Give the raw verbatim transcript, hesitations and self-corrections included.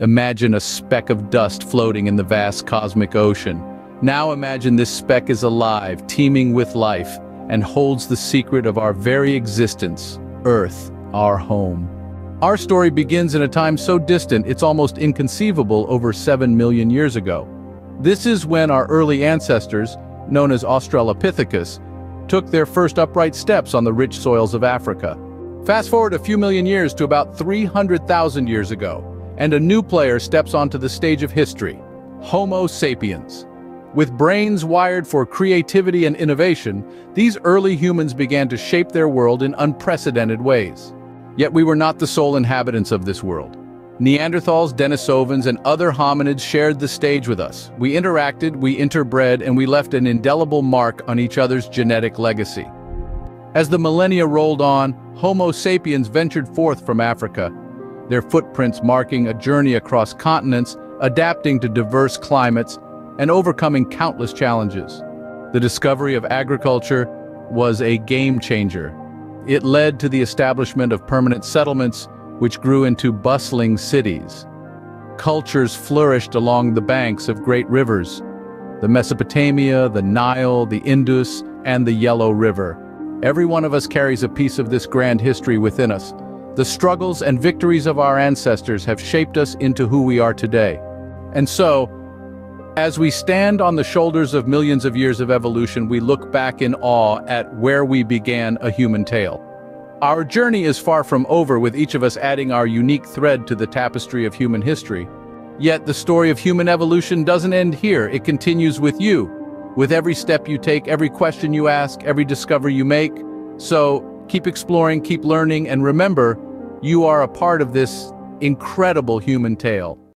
Imagine a speck of dust floating in the vast cosmic ocean. Now imagine this speck is alive, teeming with life, and holds the secret of our very existence, Earth, our home. Our story begins in a time so distant it's almost inconceivable over seven million years ago. This is when our early ancestors, known as Australopithecus, took their first upright steps on the rich soils of Africa. Fast forward a few million years to about three hundred thousand years ago, and a new player steps onto the stage of history, Homo sapiens. With brains wired for creativity and innovation, these early humans began to shape their world in unprecedented ways. Yet we were not the sole inhabitants of this world. Neanderthals, Denisovans, and other hominids shared the stage with us. We interacted, we interbred, and we left an indelible mark on each other's genetic legacy. As the millennia rolled on, Homo sapiens ventured forth from Africa, their footprints marking a journey across continents, adapting to diverse climates, and overcoming countless challenges. The discovery of agriculture was a game-changer. It led to the establishment of permanent settlements, which grew into bustling cities. Cultures flourished along the banks of great rivers, the Mesopotamia, the Nile, the Indus, and the Yellow River. Every one of us carries a piece of this grand history within us. The struggles and victories of our ancestors have shaped us into who we are today. And so, as we stand on the shoulders of millions of years of evolution, we look back in awe at where we began a human tale. Our journey is far from over, with each of us adding our unique thread to the tapestry of human history. Yet the story of human evolution doesn't end here, it continues with you. With every step you take, every question you ask, every discovery you make. So, keep exploring, keep learning, and remember, you are a part of this incredible human tale.